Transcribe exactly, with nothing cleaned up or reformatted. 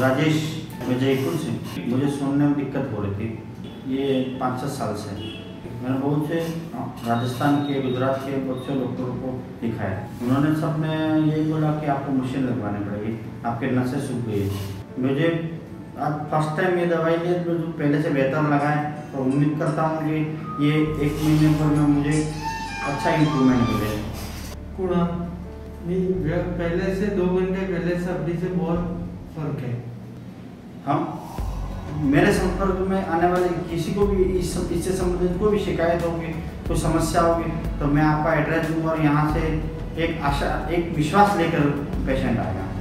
राजेश, मैं जयपुर से। मुझे सुनने में दिक्कत हो रही थी ये पाँच सात साल से। मैंने बहुत से राजस्थान के, गुजरात के बहुत से डॉक्टरों को दिखाया। उन्होंने सब में यही बोला कि आपको मशीन लगवानी पड़ेगी, आपके नसें सूख गई। मुझे आज फर्स्ट टाइम ये दवाई ली तो पहले से बेहतर लगा है और उम्मीद करता हूँ कि ये एक महीने पर में मुझे अच्छा इम्प्रूवमेंट मिले। कूड़ा पहले से दो घंटे पहले से अभी से बहुत फर्क है। हम मेरे संपर्क में आने वाले किसी को भी इस इससे संबंधित कोई भी शिकायत होगी, कोई समस्या होगी तो मैं आपका एड्रेस दूँगा और यहाँ से एक आशा, एक विश्वास लेकर पेशेंट आएगा।